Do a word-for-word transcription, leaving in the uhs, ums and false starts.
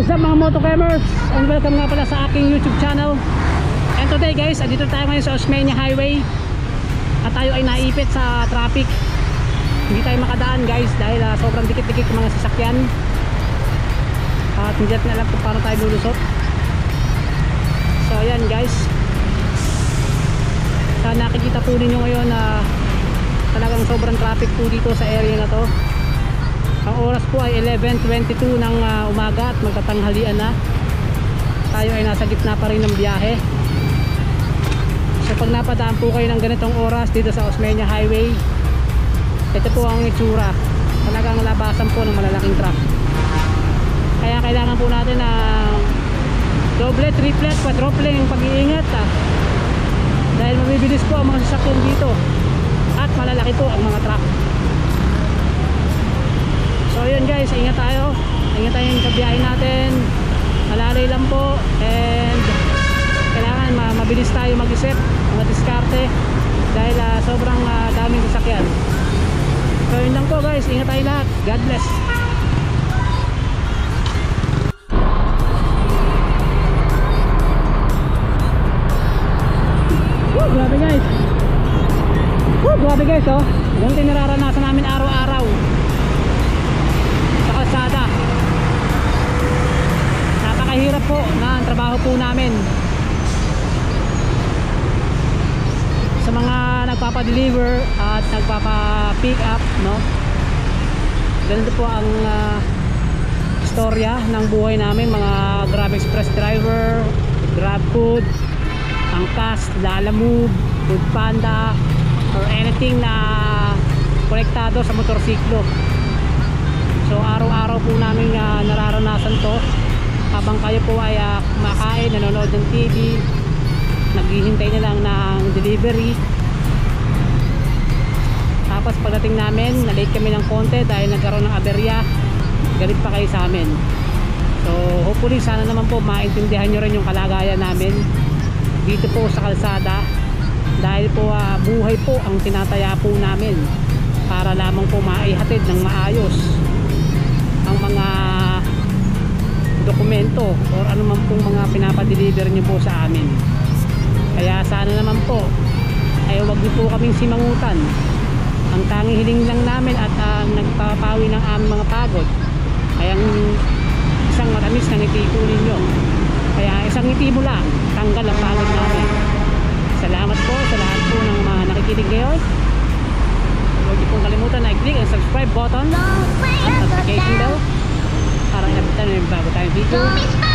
What's up mga motocamers, and welcome nga pala sa aking YouTube channel. And today guys, andito tayo ngayon sa Osmeña Highway. At tayo ay naipit sa traffic. Hindi tayo makadaan guys dahil uh, sobrang dikit-dikit ng mga sasakyan. At hindi natin alam kung paano tayo lulusot. So ayan guys, sana nakikita po ninyo ngayon na uh, talagang sobrang traffic po dito sa area na to. Ang oras po ay eleven twenty-two ng uh, umaga at magtatanghalian na. Tayo ay nasa gitna pa rin ng biyahe. So pag napadaan po kayo ng ganitong oras dito sa Osmeña Highway, ito po ang itsura. Talagang labasan po ng malalaking truck. Kaya kailangan po natin na uh, doble, triplet, quadruple yung pag-iingat ah. Dahil mabibilis po ang mga sasakyan dito at malalaki po ang mga truck. So yun guys, ingat tayo. Ingat tayo yung kabiyahin natin. Malalay lang po. And kailangan mabilis tayo mag-isip, mag-diskarte. Dahil uh, sobrang uh, daming sasakyan. So yun lang po guys, ingat tayo lahat. God bless. Woo! Grabe guys. Woo! Grabe guys oh. Ganito yung nararanasan namin araw-araw. Napakahirap po na ang trabaho po namin. Sa mga nagpapa-deliver at nagpapa-pick up, no? Ganito po ang uh, storya ng buhay namin, mga Grab Express Driver, GrabFood, Angkas, Lalamove, Foodpanda, or anything na konektado sa motorsiklo. So araw-araw po namin uh, nararanasan to. Habang kayo po ay uh, kumakain, nanonood ng T V, naghihintay na lang ng delivery. Tapos pagdating namin, nalate kami ng konti dahil nagkaroon ng aberya. Galit pa kayo sa amin. So hopefully sana naman po maintindihan nyo rin yung kalagayan namin dito po sa kalsada. Dahil po uh, buhay po ang tinataya po namin para lamang po maihatid ng maayos ang mga dokumento or anuman pong mga pinapadeliver nyo po sa amin. Kaya sana naman po ay huwag nyo po kaming simangutan. Ang tanging hiling lang namin at uh, nagpapawi ng aming mga pagod ay ang isang matamis na ngiti po ninyo. Kaya isang ngiti mo lang, tanggal ang pagod namin. Salamat po sa lahat po ng mga nakikinig ngayon. Huwag nyo pong kalimutan na i-click ang subscribe button at notification bell para inabitan na yung bago tayong video.